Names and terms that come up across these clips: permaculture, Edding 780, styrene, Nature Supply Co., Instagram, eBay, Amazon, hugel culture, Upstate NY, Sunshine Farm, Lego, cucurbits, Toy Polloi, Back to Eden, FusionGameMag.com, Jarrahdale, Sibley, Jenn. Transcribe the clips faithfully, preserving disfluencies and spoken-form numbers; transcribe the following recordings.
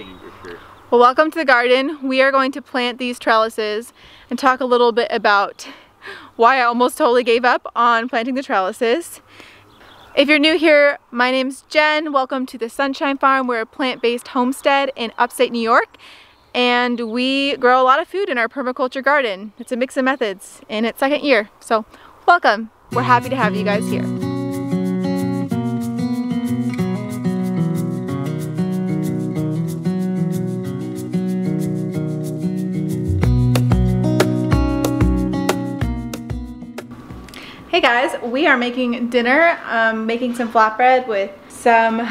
interesting industry. Well, welcome to the garden. We are going to plant these trellises and talk a little bit about why I almost totally gave up on planting the trellises. If you're new here, my name's Jen. Welcome to the Sunshine Farm. We're a plant-based homestead in upstate New York, and we grow a lot of food in our permaculture garden. It's a mix of methods in its second year. So welcome. We're happy to have you guys here. Hey guys, we are making dinner. I'm making some flatbread with some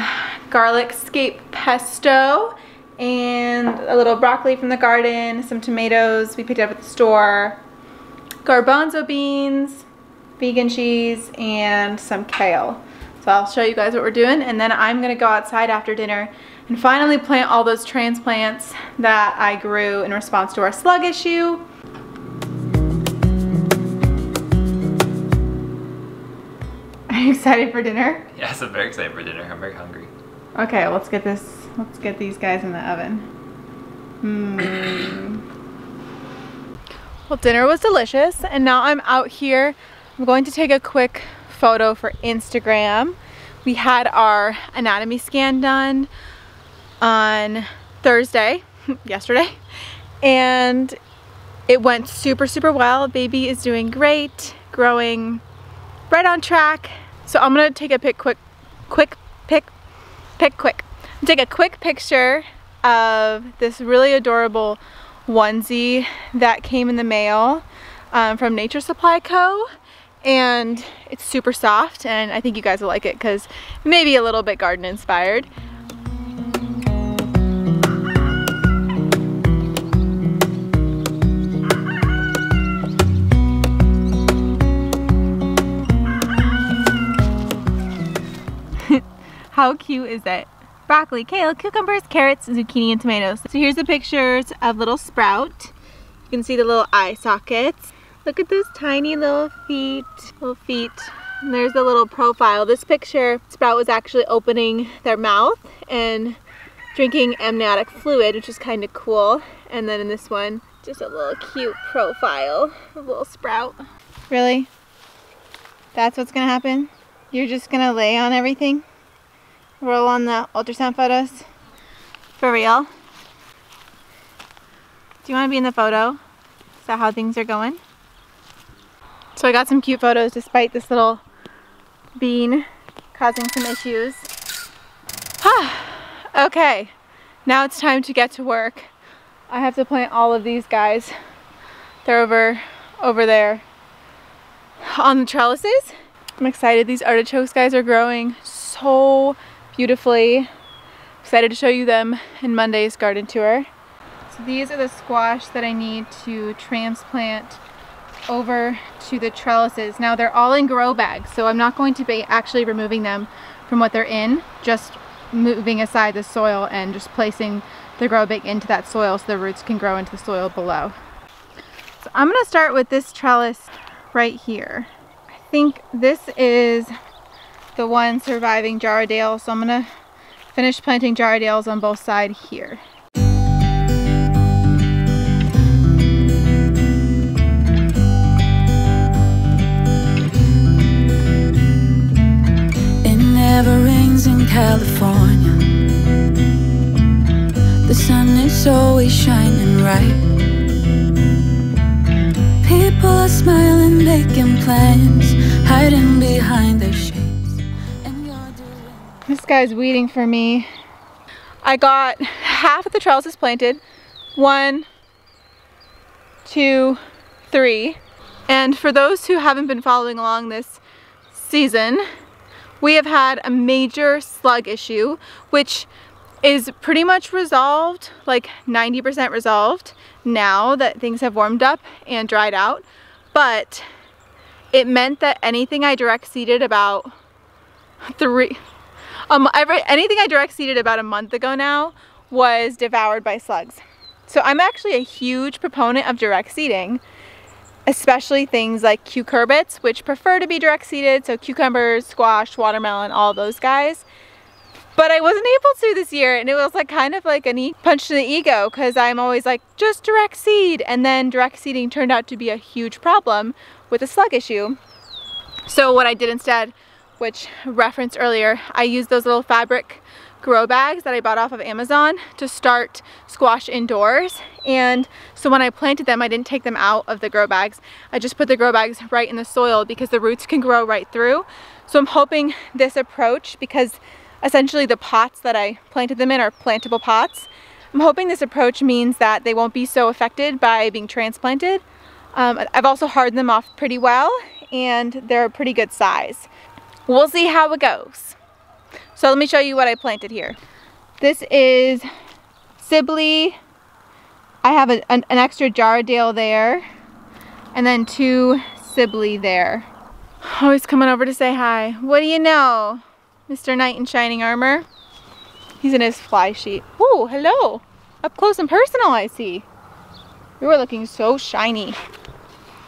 garlic scape pesto and a little broccoli from the garden, some tomatoes we picked up at the store, garbanzo beans, vegan cheese, and some kale. So I'll show you guys what we're doing, and then I'm gonna go outside after dinner and finally plant all those transplants that I grew in response to our slug issue. Are you excited for dinner? Yes, I'm very excited for dinner. I'm very hungry. Okay, well, let's get this. Let's get these guys in the oven. Mm. Well, dinner was delicious, and now I'm out here. I'm going to take a quick photo for Instagram. We had our anatomy scan done on Thursday, yesterday, and it went super, super well. Baby is doing great, growing right on track. So I'm gonna take a pic, quick, quick, pick, pick, quick. Take a quick picture of this really adorable onesie that came in the mail um, from Nature Supply Co. And it's super soft, and I think you guys will like it because maybe a little bit garden inspired. How cute is it? Broccoli, kale, cucumbers, carrots, zucchini, and tomatoes. So here's the pictures of little Sprout. You can see the little eye sockets. Look at those tiny little feet, little feet. And there's the little profile. This picture, Sprout was actually opening their mouth and drinking amniotic fluid, which is kind of cool. And then in this one, just a little cute profile of little Sprout. Really? That's what's gonna happen? You're just gonna lay on everything? Roll on the ultrasound photos? For real? Do you want to be in the photo? Is that how things are going? So I got some cute photos despite this little bean causing some issues. Okay, now it's time to get to work. I have to plant all of these guys. They're over, over there on the trellises. I'm excited. These artichokes guys are growing so beautifully. Excited to show you them in Monday's garden tour. So these are the squash that I need to transplant over to the trellises. Now they're all in grow bags, so I'm not going to be actually removing them from what they're in, just moving aside the soil and just placing the grow bag into that soil so the roots can grow into the soil below. So I'm going to start with this trellis right here. I think this is the one surviving Jarrahdale, so I'm gonna finish planting Jarrahdales on both sides here. It never rains in California. The sun is always shining bright. People are smiling, making plans, hiding behind their shades. This guy's weeding for me. I got half of the trellises planted. One, two, three. And for those who haven't been following along this season, we have had a major slug issue, which is pretty much resolved, like ninety percent resolved now that things have warmed up and dried out. But it meant that anything I direct seeded about three, Um, every, anything I direct seeded about a month ago now was devoured by slugs. So I'm actually a huge proponent of direct seeding, especially things like cucurbits, which prefer to be direct seeded, so cucumbers, squash, watermelon, all those guys. But I wasn't able to this year, and it was like kind of like a punch to the ego, because I'm always like, just direct seed, and then direct seeding turned out to be a huge problem with a slug issue. So what I did instead, which referenced earlier, I used those little fabric grow bags that I bought off of Amazon to start squash indoors. And so when I planted them, I didn't take them out of the grow bags. I just put the grow bags right in the soil because the roots can grow right through. So I'm hoping this approach, because essentially the pots that I planted them in are plantable pots, I'm hoping this approach means that they won't be so affected by being transplanted. Um, I've also hardened them off pretty well, and they're a pretty good size. We'll see how it goes. So let me show you what I planted here. This is Sibley. I have a, an, an extra Jarrahdale there, and then two Sibley there. Oh, he's coming over to say hi. What do you know? Mister Knight in shining armor. He's in his fly sheet. Oh, hello. Up close and personal, I see. You are looking so shiny.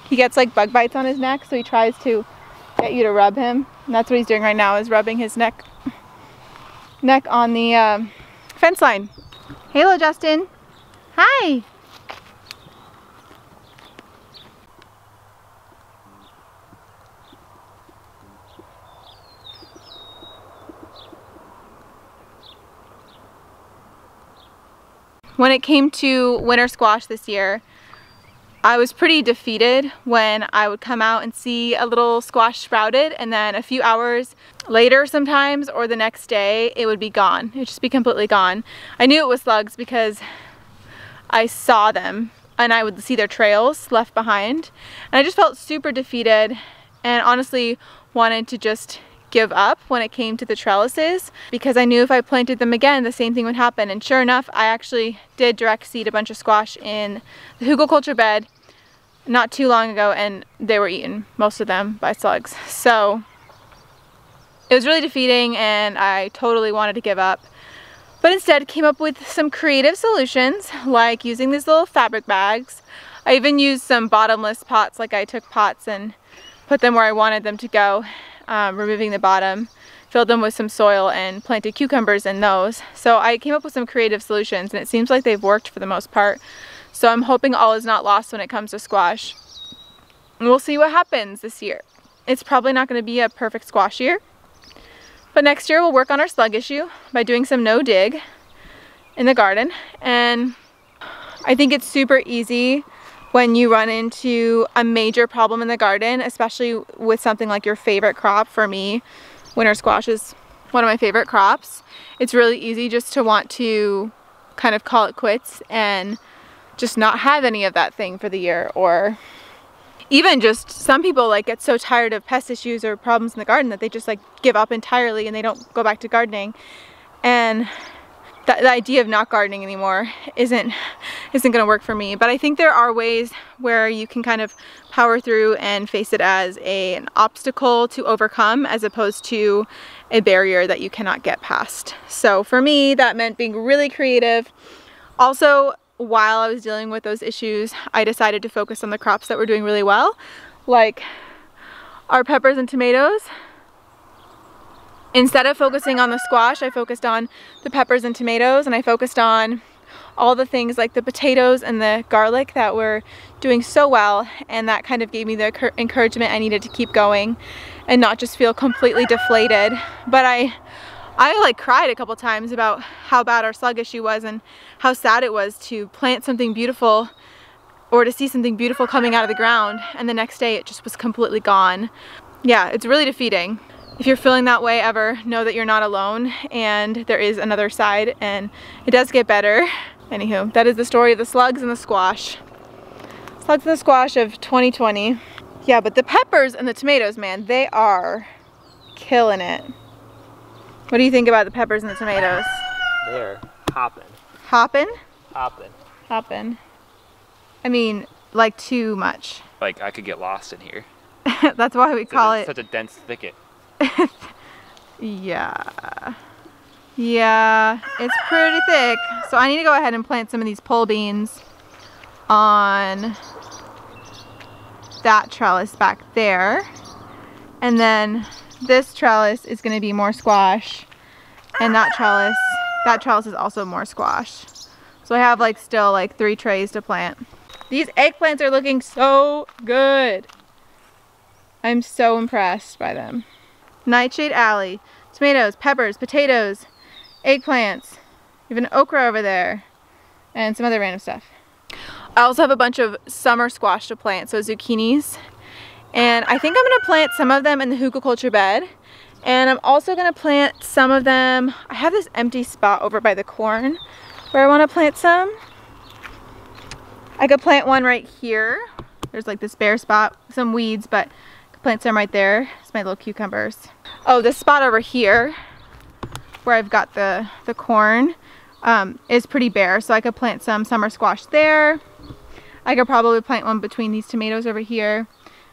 He gets like bug bites on his neck, so he tries to get you to rub him. And that's what he's doing right now, is rubbing his neck neck on the um, fence line. Hello, Justin. Hi. When it came to winter squash this year, I was pretty defeated when I would come out and see a little squash sprouted, and then a few hours later sometimes, or the next day, it would be gone. It would just be completely gone. I knew it was slugs because I saw them and I would see their trails left behind. And I just felt super defeated and honestly wanted to just give up when it came to the trellises, because I knew if I planted them again, the same thing would happen. And sure enough, I actually did direct seed a bunch of squash in the hugel culture bed not too long ago, and they were eaten, most of them, by slugs. So it was really defeating, and I totally wanted to give up, but instead came up with some creative solutions, like using these little fabric bags. I even used some bottomless pots. Like, I took pots and put them where I wanted them to go, Um, removing the bottom, filled them with some soil, and planted cucumbers in those. So I came up with some creative solutions, and it seems like they've worked for the most part. So I'm hoping all is not lost when it comes to squash. And we'll see what happens this year. It's probably not going to be a perfect squash year, but next year we'll work on our slug issue by doing some no dig in the garden. And I think it's super easy when you run into a major problem in the garden, especially with something like your favorite crop. For me, winter squash is one of my favorite crops. It's really easy just to want to kind of call it quits and just not have any of that thing for the year. Or even just some people like get so tired of pest issues or problems in the garden that they just like give up entirely and they don't go back to gardening. And The, the idea of not gardening anymore isn't isn't going to work for me. But I think there are ways where you can kind of power through and face it as a, an obstacle to overcome, as opposed to a barrier that you cannot get past. So for me, that meant being really creative. Also, while I was dealing with those issues, I decided to focus on the crops that were doing really well, like our peppers and tomatoes. Instead of focusing on the squash, I focused on the peppers and tomatoes, and I focused on all the things like the potatoes and the garlic that were doing so well, and that kind of gave me the encouragement I needed to keep going and not just feel completely deflated. But I I like cried a couple times about how bad our slug issue was and how sad it was to plant something beautiful or to see something beautiful coming out of the ground, and the next day it just was completely gone. Yeah, it's really defeating. If you're feeling that way ever, know that you're not alone, and there is another side, and it does get better. Anywho, that is the story of the slugs and the squash. Slugs and the squash of twenty twenty. Yeah, but the peppers and the tomatoes, man, they are killing it. What do you think about the peppers and the tomatoes? They're hopping. Hopping? Hopping. Hopping. I mean, like, too much. Like, I could get lost in here. That's why we call it such a dense thicket. yeah yeah it's pretty thick, so I need to go ahead and plant some of these pole beans on that trellis back there, and then this trellis is going to be more squash, And that trellis, that trellis is also more squash. So I have like still like three trays to plant. These eggplants are looking so good. I'm so impressed by them. Nightshade Alley, tomatoes, peppers, potatoes, eggplants, even okra over there, and some other random stuff. I also have a bunch of summer squash to plant, so zucchinis. And I think I'm gonna plant some of them in the hookah culture bed. And I'm also gonna plant some of them. I have this empty spot over by the corn where I wanna plant some. I could plant one right here. There's like this bare spot, some weeds, but I could plant some right there. It's my little cucumbers. Oh, this spot over here where I've got the, the corn um, is pretty bare. So I could plant some summer squash there. I could probably plant one between these tomatoes over here.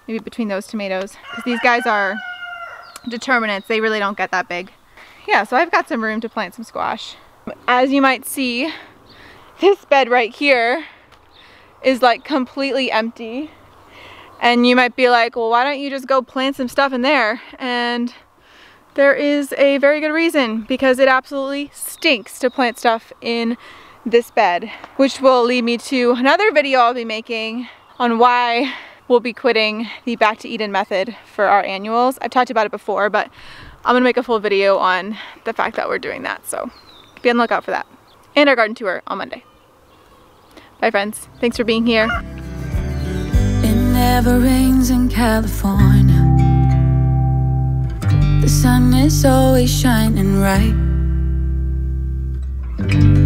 Maybe between those tomatoes, because these guys are determinants. They really don't get that big. Yeah, so I've got some room to plant some squash. As you might see, this bed right here is like completely empty. And you might be like, well, why don't you just go plant some stuff in there? And there is a very good reason, because it absolutely stinks to plant stuff in this bed, which will lead me to another video I'll be making on why we'll be quitting the Back to Eden method for our annuals. I've talked about it before, but I'm gonna make a full video on the fact that we're doing that. So be on the lookout for that. And our garden tour on Monday. Bye friends, thanks for being here. It never rains in California. The sun is always shining bright.